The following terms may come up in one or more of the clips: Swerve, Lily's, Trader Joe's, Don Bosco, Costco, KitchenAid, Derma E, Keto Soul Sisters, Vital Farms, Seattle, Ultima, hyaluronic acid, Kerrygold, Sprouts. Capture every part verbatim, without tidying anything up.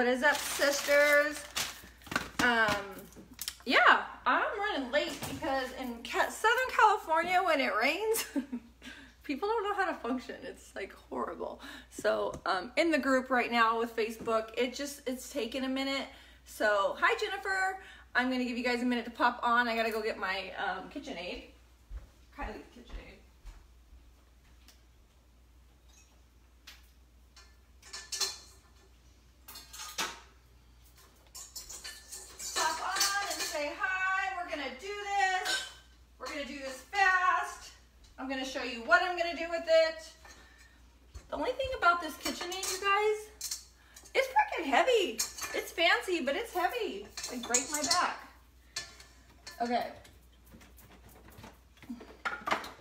What is up, sisters? Um, yeah, I'm running late because in Southern California, when it rains, people don't know how to function. It's like horrible. So um, in the group right now with Facebook, it just, it's taking a minute. So hi, Jennifer. I'm going to give you guys a minute to pop on. I got to go get my um, KitchenAid. Kylie's KitchenAid. I'm going to show you what I'm going to do with it. The only thing about this KitchenAid, you guys, it's freaking heavy. It's fancy, but it's heavy. Like, break my back. Okay.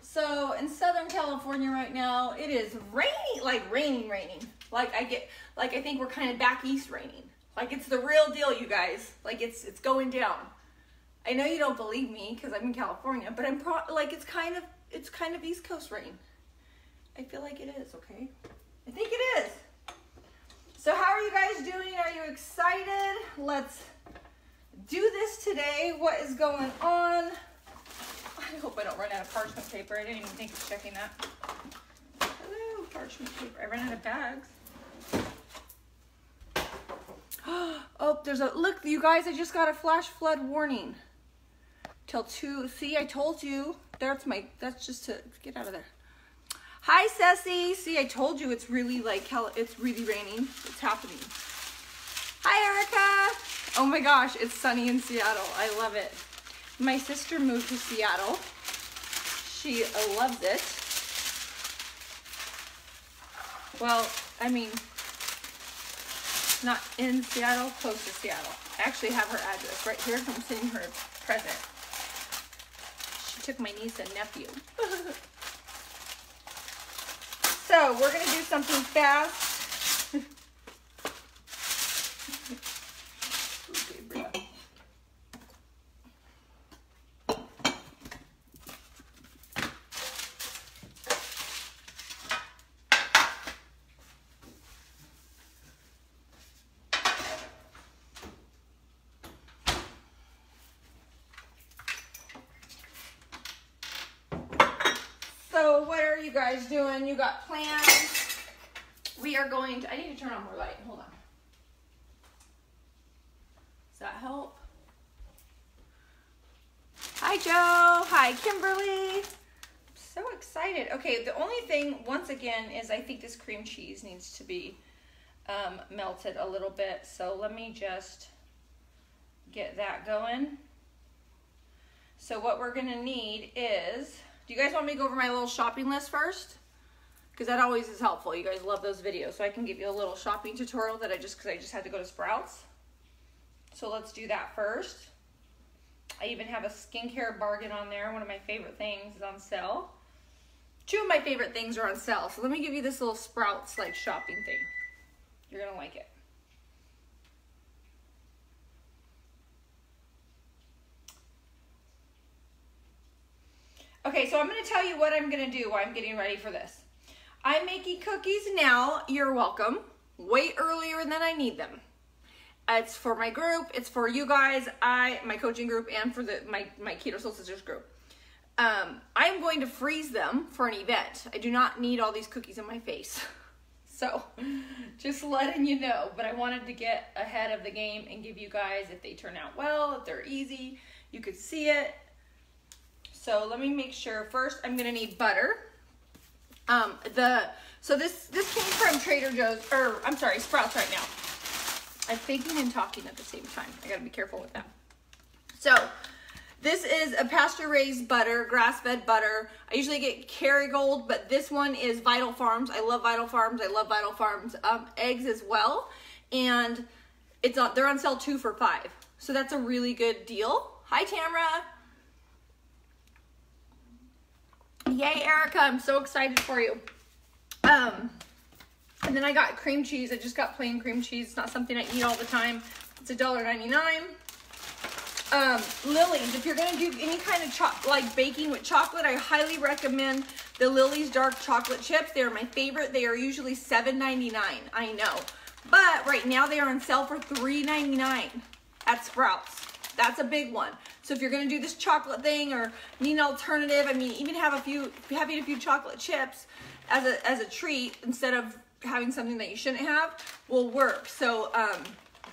So in Southern California right now, it is raining, like raining, raining. Like I get, like I think we're kind of back east raining. Like it's the real deal, you guys. Like it's it's going down. I know you don't believe me because I'm in California, but I'm pro like it's kind of. It's kind of East Coast rain. I feel like it is, okay? I think it is. So how are you guys doing? Are you excited? Let's do this today. What is going on? I hope I don't run out of parchment paper. I didn't even think of checking that. Hello, parchment paper. I ran out of bags. Oh, there's a, look, you guys, I just got a flash flood warning. Till two, see, I told you. That's my, that's just to get out of there. Hi, Ceci. See, I told you it's really like, hell, it's really raining. It's happening. Hi, Erica. Oh my gosh, it's sunny in Seattle. I love it. My sister moved to Seattle. She loved it. Well, I mean, not in Seattle, close to Seattle. I actually have her address right here. I'm sending her a present. Took my niece and nephew. So we're gonna do something fast. Okay, bring it up. You guys doing? You got plans? We are going to, I need to turn on more light. Hold on. Does that help? Hi, Joe. Hi, Kimberly. I'm so excited. Okay, the only thing, once again, is I think this cream cheese needs to be um, melted a little bit. So let me just get that going. So what we're gonna need is, do you guys want me to go over my little shopping list first? Because that always is helpful. You guys love those videos. So I can give you a little shopping tutorial that I just, because I just had to go to Sprouts. So let's do that first. I even have a skincare bargain on there. One of my favorite things is on sale. Two of my favorite things are on sale. So let me give you this little Sprouts like shopping thing. You're gonna like it. Okay, so I'm going to tell you what I'm going to do while I'm getting ready for this. I'm making cookies now. You're welcome. Way earlier than I need them. It's for my group. It's for you guys. I, my coaching group, and for the my, my Keto Soul Sisters group. Um, I'm going to freeze them for an event. I do not need all these cookies in my face. So, just letting you know. But I wanted to get ahead of the game and give you guys, if they turn out well, if they're easy, you could see it. So let me make sure. First, I'm gonna need butter. Um, the so this this came from Trader Joe's, or I'm sorry, Sprouts right now. I'm thinking and talking at the same time. I gotta be careful with that. So this is a pasture-raised butter, grass-fed butter. I usually get Kerrygold, but this one is Vital Farms. I love Vital Farms. I love Vital Farms um, eggs as well, and it's on, they're on sale two for five. So that's a really good deal. Hi, Tamara. Yay, Erica, I'm so excited for you. Um, and then I got cream cheese. I just got plain cream cheese. It's not something I eat all the time. It's a dollar ninety-nine. Um, Lily's, if you're going to do any kind of cho like baking with chocolate, I highly recommend the Lily's dark chocolate chips. They are my favorite. They are usually seven ninety-nine. I know. But right now they are on sale for three ninety-nine at Sprouts. That's a big one. So if you're gonna do this chocolate thing or need an alternative, I mean, even have a few, having a few chocolate chips as a, as a treat instead of having something that you shouldn't have will work. So um,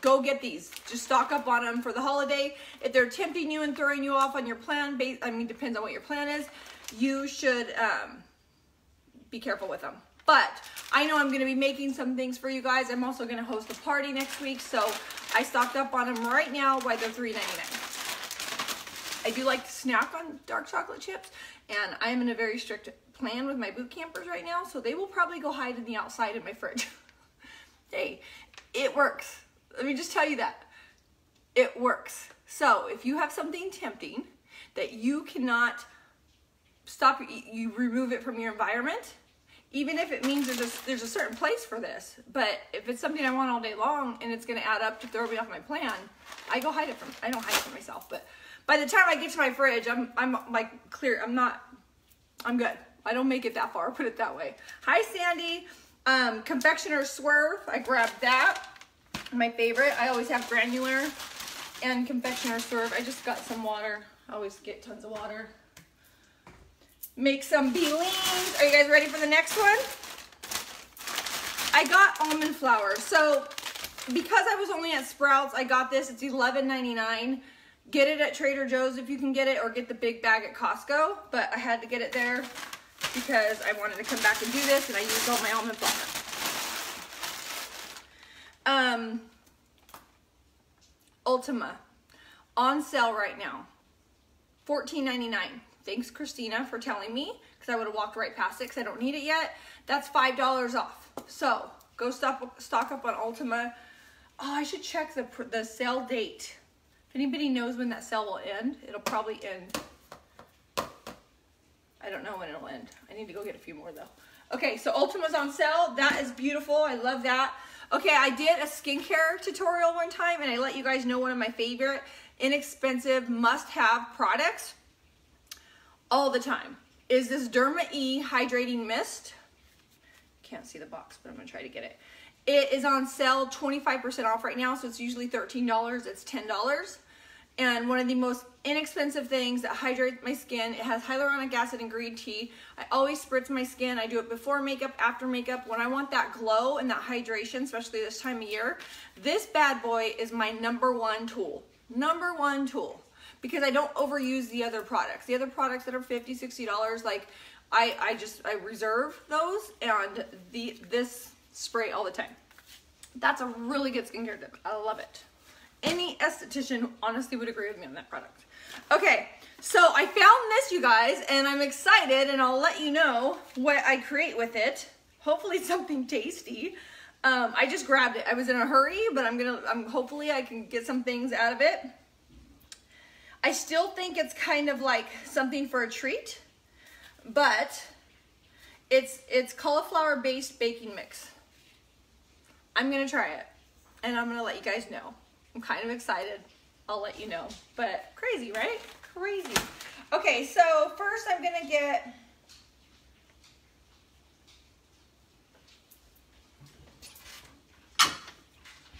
go get these. Just stock up on them for the holiday. If they're tempting you and throwing you off on your plan, base, I mean, depends on what your plan is, you should um, be careful with them. But I know I'm gonna be making some things for you guys. I'm also gonna host a party next week, so I stocked up on them right now while they're three ninety-nine. I do like to snack on dark chocolate chips, and I am in a very strict plan with my boot campers right now, so they will probably go hide in the outside in my fridge. Hey, it works. Let me just tell you that. It works. So if you have something tempting that you cannot stop, you remove it from your environment, even if it means there's a, there's a certain place for this, but if it's something I want all day long and it's gonna add up to throw me off my plan, I go hide it from, I don't hide it from myself, but by the time I get to my fridge, I'm, I'm like clear, I'm not, I'm good. I don't make it that far, put it that way. Hi, Sandy. Um, Confectioner Swerve, I grabbed that, my favorite. I always have Granular and Confectioner Swerve. I just got some water, I always get tons of water. Make some beans. Are you guys ready for the next one? I got almond flour. So because I was only at Sprouts, I got this. It's eleven ninety-nine. Get it at Trader Joe's if you can get it, or get the big bag at Costco. But I had to get it there because I wanted to come back and do this, and I used all my almond flour. Um, Ultima. On sale right now. fourteen ninety-nine. Thanks, Christina, for telling me, because I would have walked right past it because I don't need it yet. That's five dollars off. So go stock, stock up on Ultima. Oh, I should check the, the sale date. If anybody knows when that sale will end, it'll probably end. I don't know when it'll end. I need to go get a few more, though. Okay, so Ultima's on sale. That is beautiful. I love that. Okay, I did a skincare tutorial one time, and I let you guys know one of my favorite inexpensive must-have products all the time is this Derma E hydrating mist. Can't see the box, but I'm gonna try to get it. It is on sale twenty-five percent off right now, so it's usually thirteen dollars, it's ten dollars. And one of the most inexpensive things that hydrates my skin, it has hyaluronic acid and green tea. I always spritz my skin. I do it before makeup, after makeup, when I want that glow and that hydration, especially this time of year. This bad boy is my number one tool, number one tool. Because I don't overuse the other products. The other products that are fifty, sixty dollars, like I, I just, I reserve those, and the this spray all the time. That's a really good skincare tip. I love it. Any esthetician honestly would agree with me on that product. Okay, so I found this, you guys, and I'm excited, and I'll let you know what I create with it. Hopefully something tasty. Um, I just grabbed it. I was in a hurry, but I'm gonna, I'm hopefully I can get some things out of it. I still think it's kind of like something for a treat, but it's it's cauliflower-based baking mix. I'm gonna try it, and I'm gonna let you guys know. I'm kind of excited. I'll let you know, but crazy, right? Crazy. Okay, so first I'm gonna get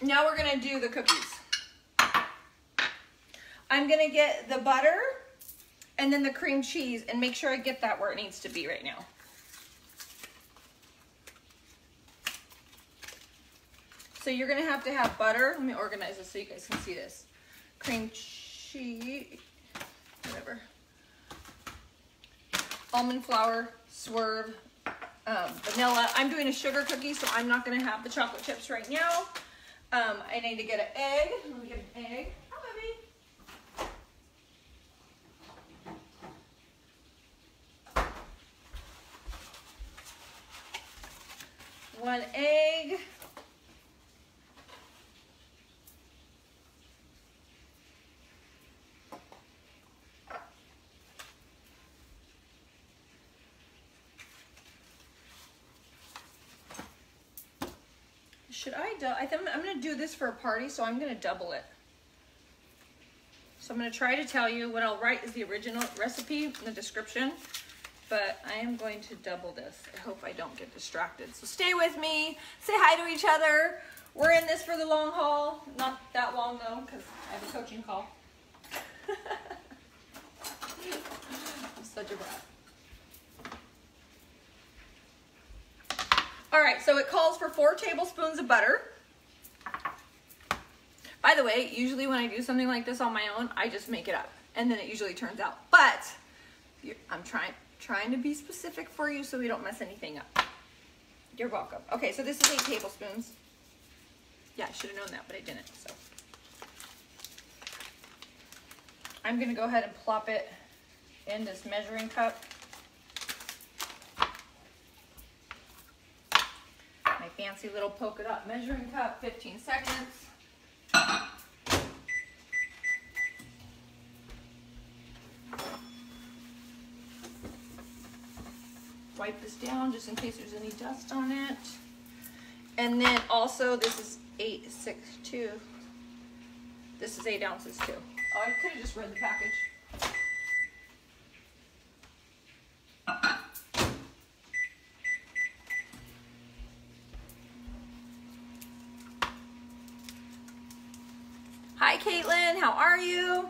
now we're gonna do the cookies. I'm gonna get the butter and then the cream cheese and make sure I get that where it needs to be right now. So you're gonna have to have butter. Let me organize this so you guys can see this. Cream cheese, whatever. Almond flour, Swerve, um, vanilla. I'm doing a sugar cookie, so I'm not gonna have the chocolate chips right now. Um, I need to get an egg. Let me get an egg. One egg. Should I do? I think I'm gonna do this for a party, so I'm gonna double it. So I'm gonna try to tell you what I'll write is the original recipe in the description. But I am going to double this. I hope I don't get distracted. So stay with me, say hi to each other. We're in this for the long haul. Not that long though, because I have a coaching call. I'm such a brat. All right, so it calls for four tablespoons of butter. By the way, usually when I do something like this on my own, I just make it up, and then it usually turns out. But I'm trying trying to be specific for you so we don't mess anything up. You're welcome. Okay, so this is eight tablespoons. Yeah, I should have known that, but I didn't. So I'm gonna go ahead and plop it in this measuring cup. My fancy little polka dot measuring cup, fifteen seconds. Wipe this down just in case there's any dust on it. And then also, this is eight, six, two. This is eight ounces too. Oh, I could have just read the package. Hi, Caitlin, how are you?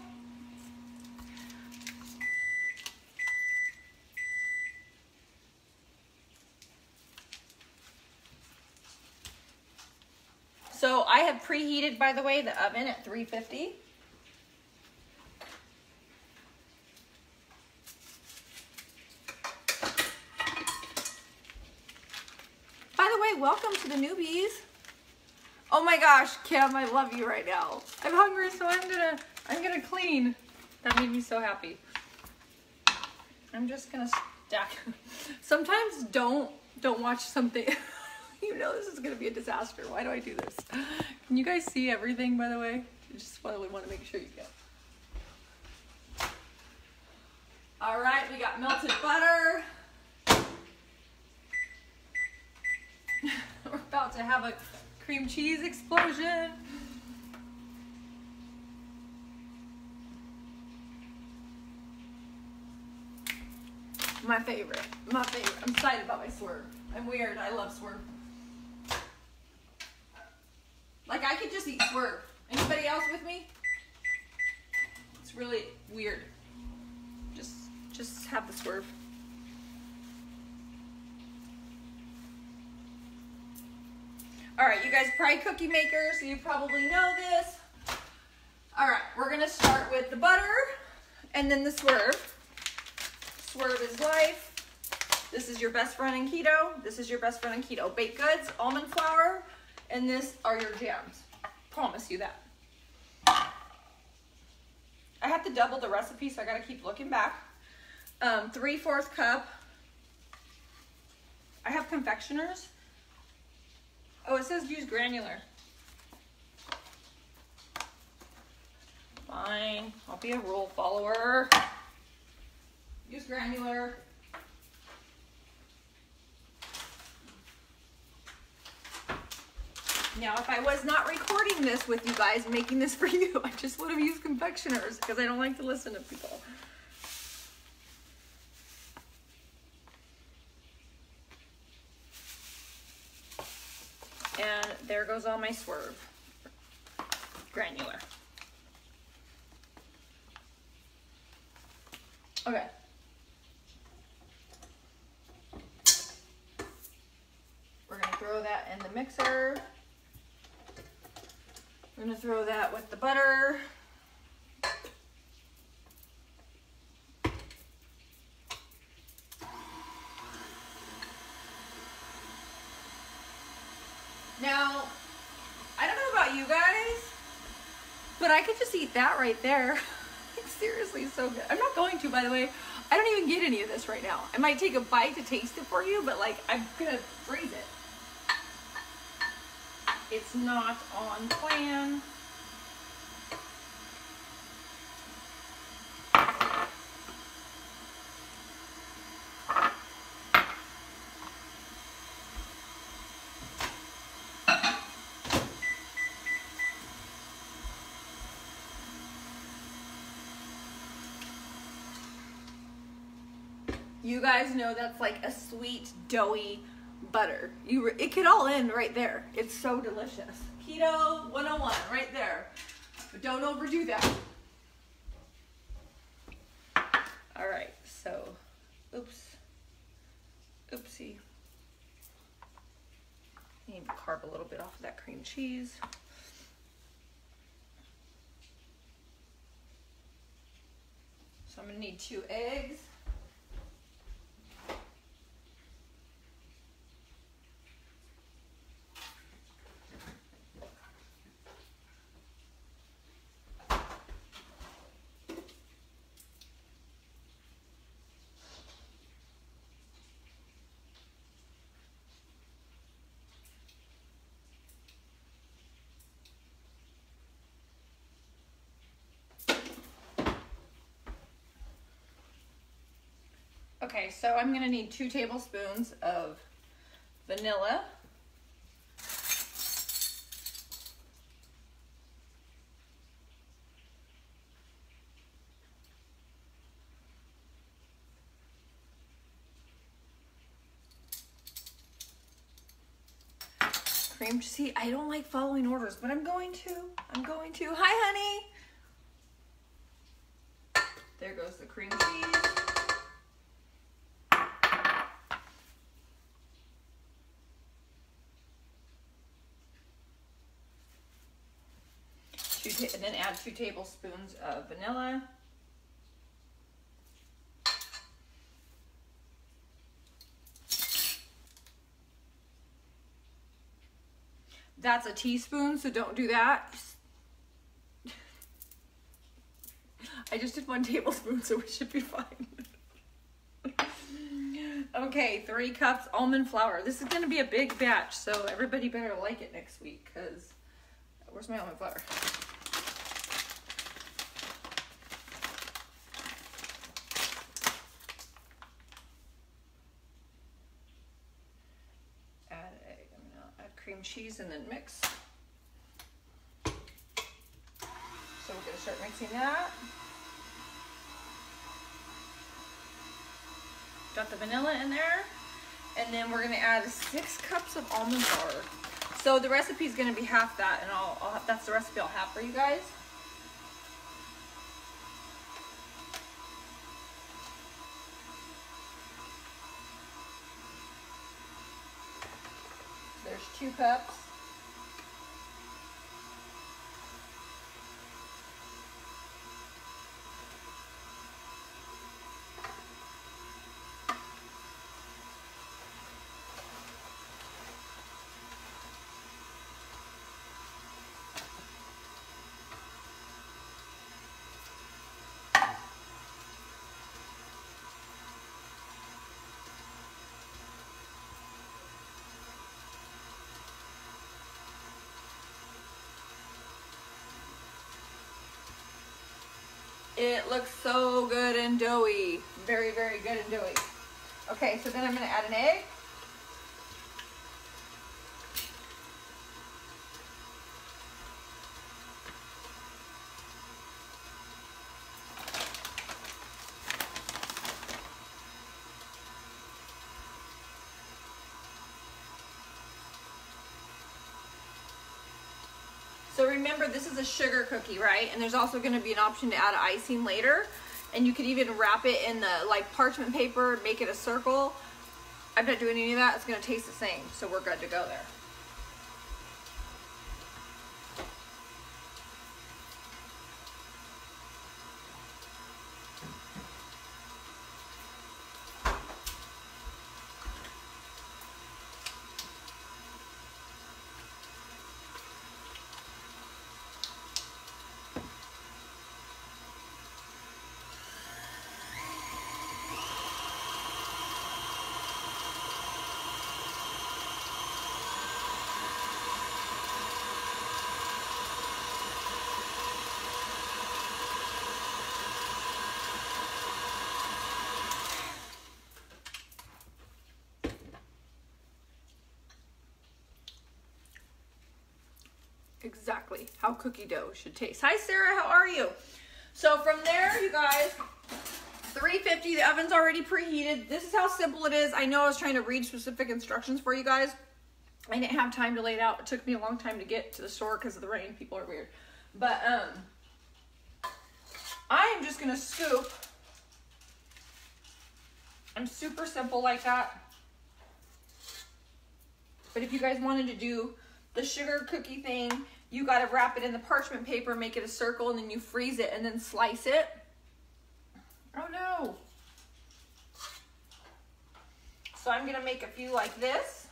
So I have preheated, by the way, the oven at three fifty. By the way, welcome to the newbies. Oh my gosh, Cam, I love you right now. I'm hungry, so I'm gonna, I'm gonna clean. That made me so happy. I'm just gonna stack. Sometimes don't, don't watch something. You know this is gonna be a disaster. Why do I do this? Can you guys see everything, by the way? I just really want to make sure you get. All right, we got melted butter. We're about to have a cream cheese explosion. My favorite, my favorite. I'm excited about my Swerve. I'm weird, I love Swerve. Like, I could just eat Swerve. Anybody else with me? It's really weird. Just, just have the Swerve. All right, you guys are probably cookie makers, so you probably know this. All right, we're gonna start with the butter and then the Swerve. Swerve is life. This is your best friend in keto. This is your best friend in keto. Baked goods, almond flour, and this are your jams. Promise you that. I have to double the recipe, so I gotta keep looking back. Um, three-fourths cup. I have confectioners. Oh, it says use granular. Fine, I'll be a rule follower. Use granular. Now, if I was not recording this with you guys, making this for you, I just would have used confectioners because I don't like to listen to people. And there goes all my Swerve. Granular. Okay. We're gonna throw that in the mixer. I'm gonna throw that with the butter. Now, I don't know about you guys, but I could just eat that right there. It's seriously so good. I'm not going to, by the way. I don't even get any of this right now. I might take a bite to taste it for you, but like, I'm gonna freeze it. It's not on plan. You guys know that's like a sweet, doughy, butter. You it could all end right there. It's so delicious. Keto one oh one right there. But don't overdo that. All right, so, oops, oopsie. I need to carve a little bit off of that cream cheese. So I'm gonna need two eggs. Okay, so I'm gonna need two tablespoons of vanilla. Cream, see, I don't like following orders, but I'm going to, I'm going to. Hi, honey. There goes the cream cheese. And then add two tablespoons of vanilla. That's a teaspoon, so don't do that. I just did one tablespoon, so we should be fine. Okay, three cups almond flour. This is gonna be a big batch, so everybody better like it next week, because where's my almond flour? Cheese and then mix. So we're going to start mixing that. Got the vanilla in there, and then we're going to add six cups of almond flour. So the recipe is going to be half that, and I'll, I'll that's the recipe I'll have for you guys. Two cups. It looks so good and doughy. Very, very good and doughy. Okay, so then I'm gonna add an egg. So remember, this is a sugar cookie, right? And there's also gonna be an option to add icing later. And you could even wrap it in the like parchment paper, make it a circle. I'm not doing any of that. It's gonna taste the same. So we're good to go there. Exactly how cookie dough should taste. Hi Sarah, how are you? So from there, you guys, three fifty. The oven's already preheated. This is how simple it is. I know I was trying to read specific instructions for you guys. I didn't have time to lay it out. It took me a long time to get to the store because of the rain. People are weird. But um, I am just going to scoop. I'm super simple like that. But if you guys wanted to do the sugar cookie thing, you got to wrap it in the parchment paper, make it a circle, and then you freeze it and then slice it. Oh no. So I'm going to make a few like this.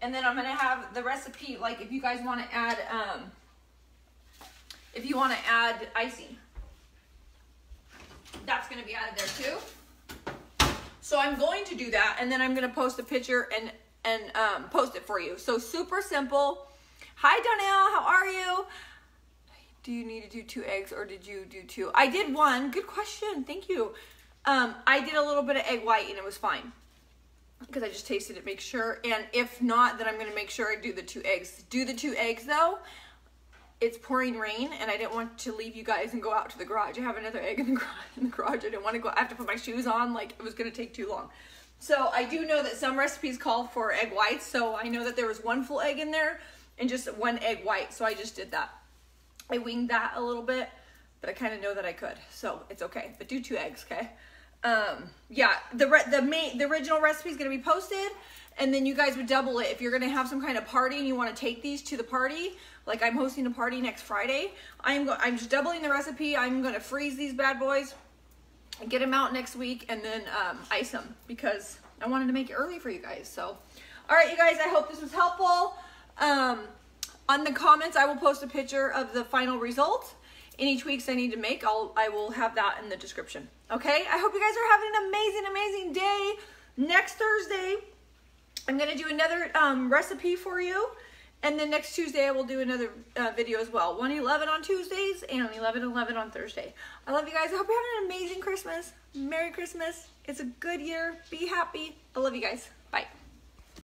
And then I'm going to have the recipe, like if you guys want to add, um, if you want to add icing, that's going to be added there too. So I'm going to do that. And then I'm going to post a picture and, and, um, post it for you. So super simple. Hi, Donnell. How are you? Do you need to do two eggs or did you do two? I did one. Good question. Thank you. Um, I did a little bit of egg white and it was fine, because I just tasted it, make sure. And if not, then I'm going to make sure I do the two eggs. Do the two eggs though. It's pouring rain and I didn't want to leave you guys and go out to the garage. I have another egg in the garage. In the garage. I didn't want to go. I have to put my shoes on. Like it was going to take too long. So I do know that some recipes call for egg whites. So I know that there was one full egg in there and just one egg white. So I just did that. I winged that a little bit, but I kind of know that I could. So it's okay. But do two eggs, okay? Um, yeah, the, re the main, the original recipe is going to be posted, and then you guys would double it. If you're going to have some kind of party and you want to take these to the party, like I'm hosting a party next Friday, I'm go I'm just doubling the recipe. I'm going to freeze these bad boys and get them out next week and then, um, ice them because I wanted to make it early for you guys. So, all right, you guys, I hope this was helpful. Um, on the comments, I will post a picture of the final result. Any tweaks I need to make, I'll, I will have that in the description. Okay, I hope you guys are having an amazing, amazing day. Next Thursday, I'm gonna do another um, recipe for you. And then next Tuesday, I will do another uh, video as well. one eleven on Tuesdays and eleven eleven on Thursday. I love you guys. I hope you're having an amazing Christmas. Merry Christmas. It's a good year. Be happy. I love you guys. Bye.